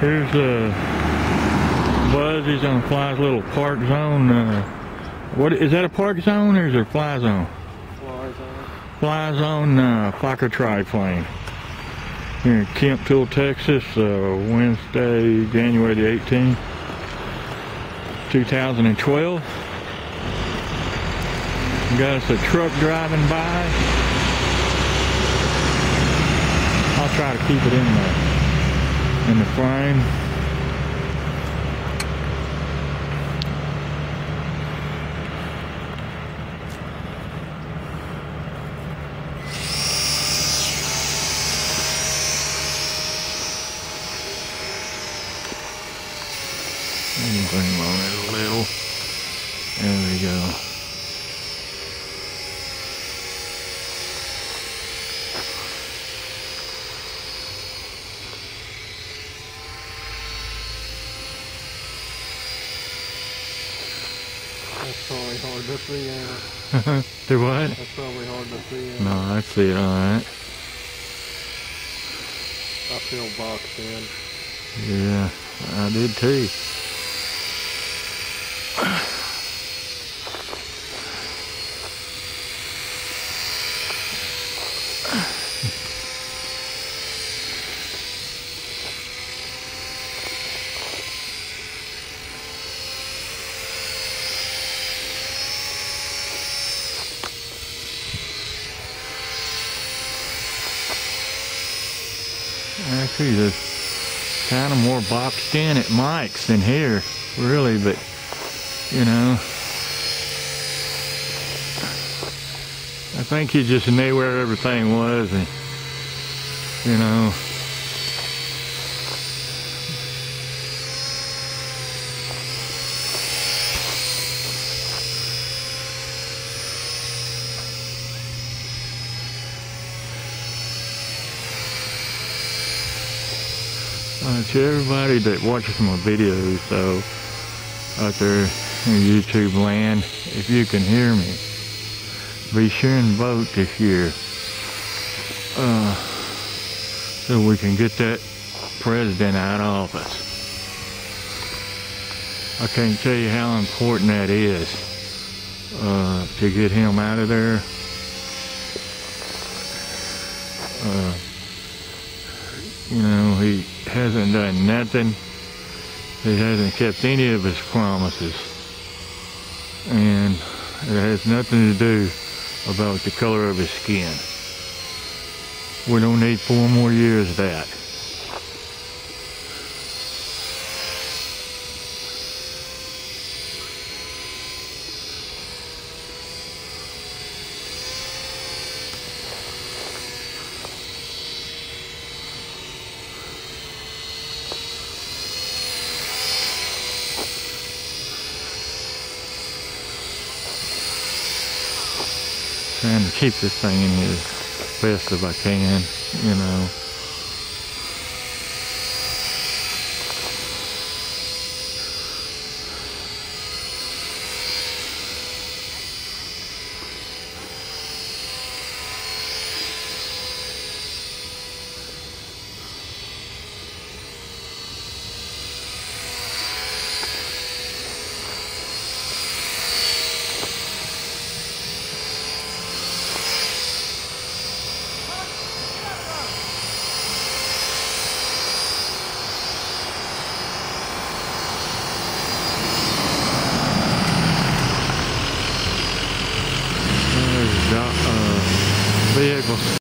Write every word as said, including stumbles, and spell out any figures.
Here's uh, Buzz. He's on Fly's little Park Zone. Uh, what is that, a Park Zone or is it a Fly Zone? Fly Zone. Fly Zone uh, Fokker Triplane. Here in Kemp, Tool, Texas, uh, Wednesday, January the eighteenth, two thousand twelve. Got us a truck driving by. I'll try to keep it in there. In the frame. And zoom on it a little. There we go. That's probably hard to see, ain't it? Do what? That's probably hard to see, ain't it? No, I see it alright. I feel boxed in. Yeah, I did too. Actually, there's kind of more boxed in at Mike's than here, really, but, you know, I think he just knew where everything was, and, you know, Uh, to everybody that watches my videos, so out there in YouTube land, if you can hear me, be sure and vote this year, uh, so we can get that president out of office. I can't tell you how important that is, uh, to get him out of there. Uh, you know, he hasn't done nothing. He hasn't kept any of his promises, and it has nothing to do about the color of his skin. We don't need four more years of that. Trying to keep this thing in here as best as I can, you know. Vehicles.